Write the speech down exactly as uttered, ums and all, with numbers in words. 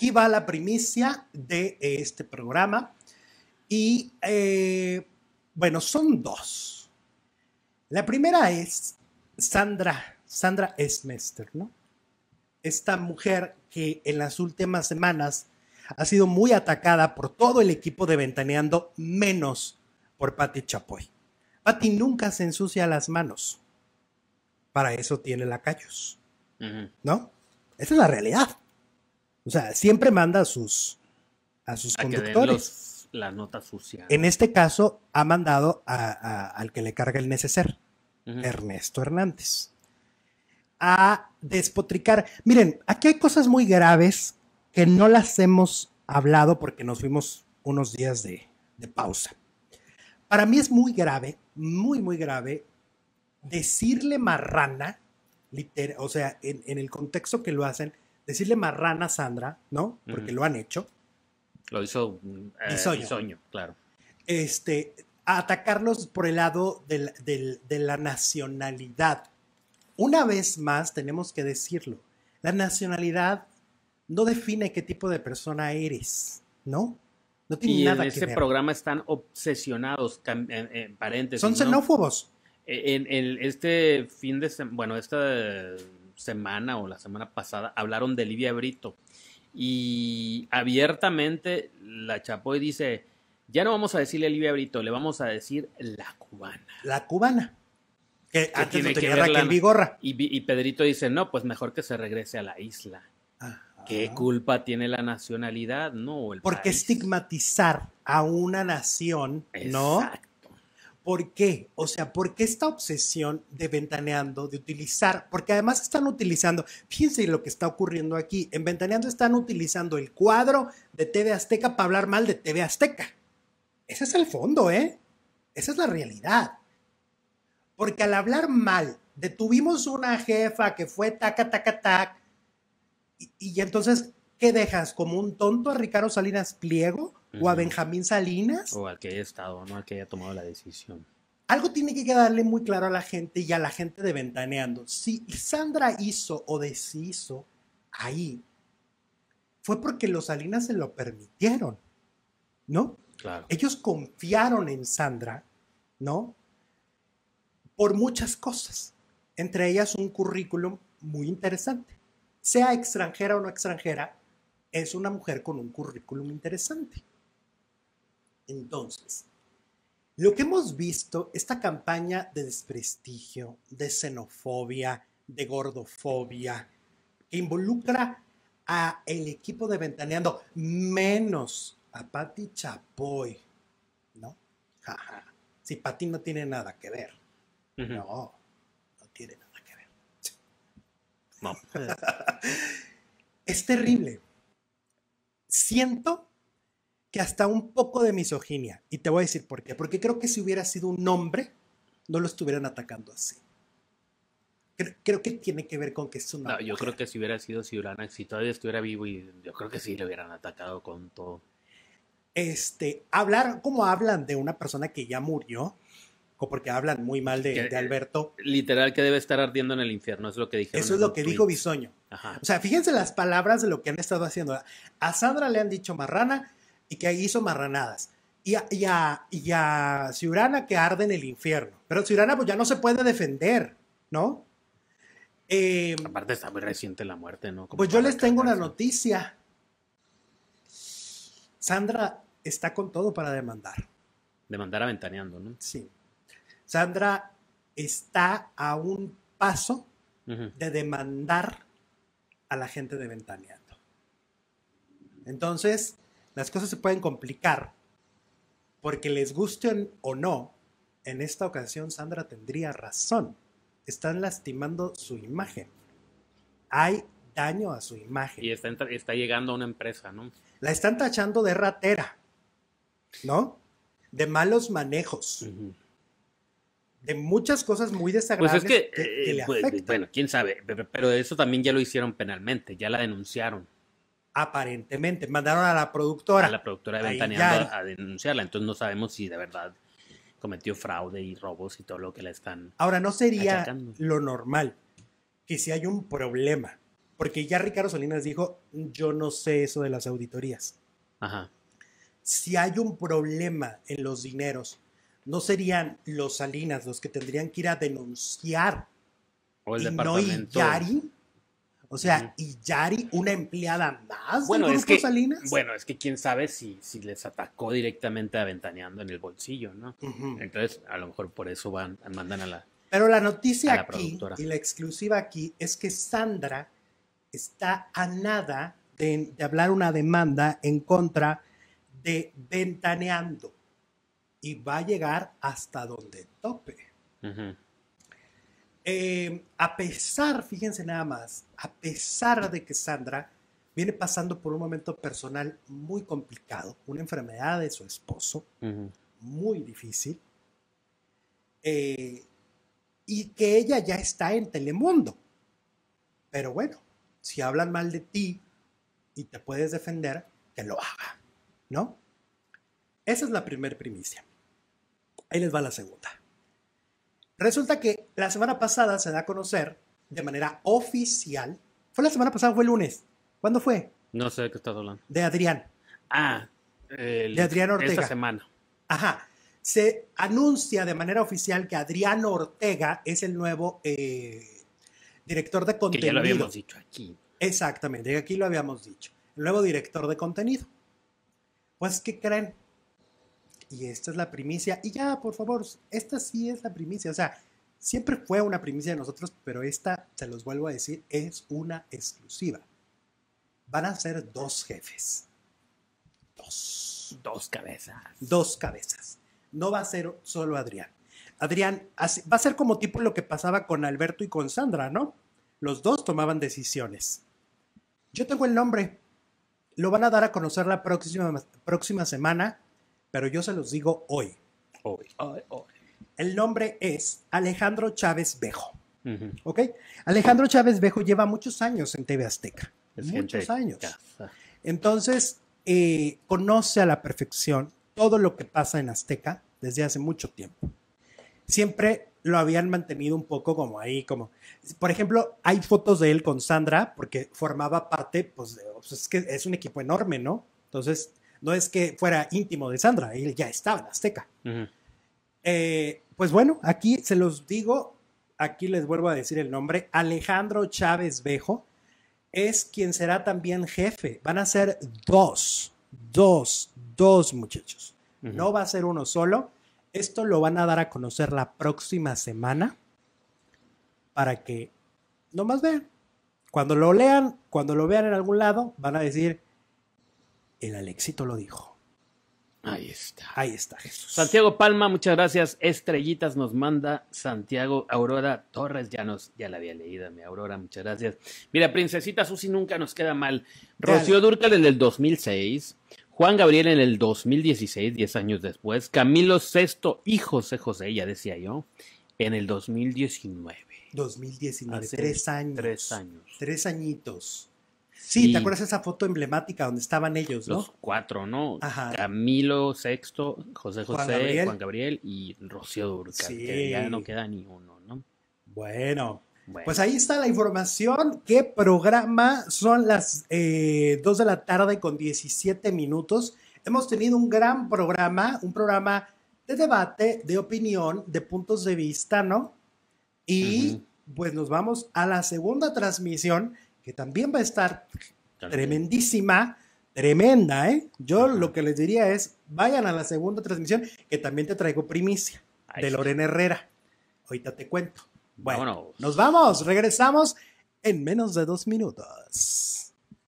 Aquí va la primicia de este programa. Y, eh, bueno, son dos. La primera es Sandra, Sandra Esmester, ¿no? Esta mujer que en las últimas semanas ha sido muy atacada por todo el equipo de Ventaneando, menos por Paty Chapoy. Paty nunca se ensucia las manos. Para eso tiene lacayos, uh-huh. ¿no? Esa es la realidad. O sea, siempre manda a sus, a sus a conductores. Que den los, la nota sucia. En este caso, ha mandado a, a, al que le carga el neceser, uh-huh. Ernesto Hernández, a despotricar. Miren, aquí hay cosas muy graves que no las hemos hablado porque nos fuimos unos días de, de pausa. Para mí es muy grave, muy, muy grave decirle marrana, literal, o sea, en, en el contexto que lo hacen, decirle marrana a Sandra, ¿no? Porque uh-huh. lo han hecho. Lo hizo eh, Bisoño. Bisoño, claro. Este, a atacarnos por el lado del, del, de la nacionalidad. Una vez más tenemos que decirlo. La nacionalidad no define qué tipo de persona eres, ¿no? No tiene nada que ver. Y en este programa están obsesionados, en, en paréntesis. Son xenófobos. ¿No? En, en este fin de semana, bueno, esta semana o la semana pasada, hablaron de Livia Brito. Y abiertamente la Chapoy dice, ya no vamos a decirle a Livia Brito, le vamos a decir la cubana. La cubana. Que, que antes no tenía Raquel Vigorra. Y, y Pedrito dice, no, pues mejor que se regrese a la isla. Ah. ¿Qué culpa tiene la nacionalidad, no? El Porque país. Estigmatizar a una nación, ¿no? Exacto. ¿Por qué? O sea, ¿por qué esta obsesión de Ventaneando, de utilizar? Porque además están utilizando, fíjense lo que está ocurriendo aquí, en Ventaneando están utilizando el cuadro de T V Azteca para hablar mal de T V Azteca. Ese es el fondo, ¿eh? Esa es la realidad. Porque al hablar mal, detuvimos una jefa que fue taca, taca, taca, Y, y entonces, ¿qué dejas? ¿Como un tonto a Ricardo Salinas Pliego? Uh-huh. ¿O a Benjamín Salinas? O al que haya estado, ¿no? Al que haya tomado la decisión. Algo tiene que quedarle muy claro a la gente y a la gente de Ventaneando. Si Sandra hizo o deshizo ahí, fue porque los Salinas se lo permitieron, ¿no? Claro. Ellos confiaron en Sandra, ¿no? Por muchas cosas. Entre ellas un currículum muy interesante. Sea extranjera o no extranjera, es una mujer con un currículum interesante. Entonces, lo que hemos visto, esta campaña de desprestigio, de xenofobia, de gordofobia, que involucra al equipo de Ventaneando, menos a Paty Chapoy, ¿no? Ja, ja. Si Paty no tiene nada que ver. Uh-huh. No, no tiene nada. No. Es terrible. Siento que hasta un poco de misoginia. Y te voy a decir por qué. Porque creo que si hubiera sido un hombre, no lo estuvieran atacando así. Creo, creo que tiene que ver con que es una no, yo creo que si hubiera sido Ciurana, si todavía estuviera vivo, y yo creo que sí le hubieran atacado con todo. Este, hablar como hablan de una persona que ya murió. Porque hablan muy mal de, que, de Alberto. Literal, que debe estar ardiendo en el infierno, es lo que dijeron. Eso es lo que tweets. Dijo Bisoño. Ajá. O sea, fíjense las palabras de lo que han estado haciendo. A Sandra le han dicho marrana y que hizo marranadas. Y a, y a, y a Ciurana que arde en el infierno. Pero Ciurana pues ya no se puede defender, ¿no? Eh, Aparte está muy reciente la muerte, ¿no? Como pues yo les tengo una noticia. Sandra está con todo para demandar. Demandar a Ventaneando, ¿no? Sí. Sandra está a un paso uh-huh. de demandar a la gente de Ventaneando. Entonces, las cosas se pueden complicar porque les gusten o no, en esta ocasión Sandra tendría razón. Están lastimando su imagen. Hay daño a su imagen. Y está, está llegando a una empresa, ¿no? La están tachando de ratera, ¿no? De malos manejos. Uh-huh. De muchas cosas muy desagradables. Pues es que, que, que le pues, afectan. Bueno, quién sabe, pero eso también ya lo hicieron penalmente, ya la denunciaron. Aparentemente, mandaron a la productora. A la productora de Ventaneando ya... a, a denunciarla, entonces no sabemos si de verdad cometió fraude y robos y todo lo que la están. Ahora, no sería atacando. Lo normal que si hay un problema Porque ya Ricardo Salinas dijo, yo no sé eso de las auditorías. Ajá. Si hay un problema en los dineros, ¿no serían los Salinas los que tendrían que ir a denunciar? O el y departamento. No Yari. O sea, ¿y Yari una empleada más bueno, del Grupo es que, Salinas? Bueno, es que quién sabe si, si les atacó directamente a Ventaneando en el bolsillo, ¿no? Uh-huh. Entonces, a lo mejor por eso van, mandan a la Pero la noticia la aquí, productora. Y la exclusiva aquí, es que Sandra está a nada de, de hablar una demanda en contra de Ventaneando. Y va a llegar hasta donde tope. Uh-huh. Eh, a pesar, fíjense nada más, a pesar de que Sandra viene pasando por un momento personal muy complicado, una enfermedad de su esposo, uh-huh. muy difícil, eh, y que ella ya está en Telemundo. Pero bueno, si hablan mal de ti y te puedes defender, que lo haga, ¿no? Esa es la primera primicia. Ahí les va la segunda. Resulta que la semana pasada se da a conocer de manera oficial. ¿Fue la semana pasada o fue el lunes? ¿Cuándo fue? No sé de qué estás hablando. De Adrián. Ah, el, de Adrián Ortega. Esta semana. Ajá. Se anuncia de manera oficial que Adrián Ortega es el nuevo eh, director de contenido. Que ya lo habíamos dicho aquí. Exactamente, aquí lo habíamos dicho. El nuevo director de contenido. Pues, ¿qué creen? Y esta es la primicia. Y ya, por favor, esta sí es la primicia. O sea, siempre fue una primicia de nosotros, pero esta, se los vuelvo a decir, es una exclusiva. Van a ser dos jefes. Dos. Dos cabezas. Dos cabezas. No va a ser solo Adrián. Adrián, así, va a ser como tipo lo que pasaba con Alberto y con Sandra, ¿no? Los dos tomaban decisiones. Yo tengo el nombre. Lo van a dar a conocer la próxima, próxima semana. Pero yo se los digo hoy. Hoy, hoy, hoy. El nombre es Alejandro Chávez Bejo. Uh-huh. ¿Ok? Alejandro Chávez Bejo lleva muchos años en T V Azteca. Es muchos gente. años. Entonces, eh, conoce a la perfección todo lo que pasa en Azteca desde hace mucho tiempo. Siempre lo habían mantenido un poco como ahí, como... Por ejemplo, hay fotos de él con Sandra, porque formaba parte, pues, de, pues es que es un equipo enorme, ¿no? Entonces... No es que fuera íntimo de Sandra, él ya estaba en Azteca. Uh-huh. eh, pues bueno, aquí se los digo, aquí les vuelvo a decir el nombre, Alejandro Chávez Bejo es quien será también jefe. Van a ser dos, dos, dos muchachos. Uh-huh. No va a ser uno solo. Esto lo van a dar a conocer la próxima semana para que nomás vean. Cuando lo lean, cuando lo vean en algún lado, van a decir... El Alexito lo dijo. Ahí está. Ahí está, Jesús. Santiago Palma, muchas gracias. Estrellitas nos manda Santiago. Aurora Torres, ya, nos, ya la había leído, mi Aurora, muchas gracias. Mira, Princesita Susi nunca nos queda mal. Rocío Dúrcal en el dos mil seis. Juan Gabriel en el dos mil dieciséis, diez años después. Camilo Sesto y José José, ya decía yo, en el dos mil diecinueve. dos mil diecinueve, hace tres años. Tres años. Tres añitos. Sí, sí, ¿te acuerdas esa foto emblemática donde estaban ellos, no? Los cuatro, ¿no? Ajá. Camilo Sesto, José José, Juan Gabriel, Juan Gabriel y Rocío Dúrcal, sí. Que ya no queda ni uno, ¿no? Bueno, bueno, pues ahí está la información. ¿Qué programa? Son las eh, dos de la tarde con diecisiete minutos. Hemos tenido un gran programa, un programa de debate, de opinión, de puntos de vista, ¿no? Y uh-huh. pues nos vamos a la segunda transmisión, que también va a estar tremendísima, tremenda, ¿eh? Yo Ajá. lo que les diría es, vayan a la segunda transmisión, que también te traigo primicia, Ahí de Lorena está. Herrera. Ahorita te cuento. Bueno, Vámonos. nos vamos, regresamos en menos de dos minutos.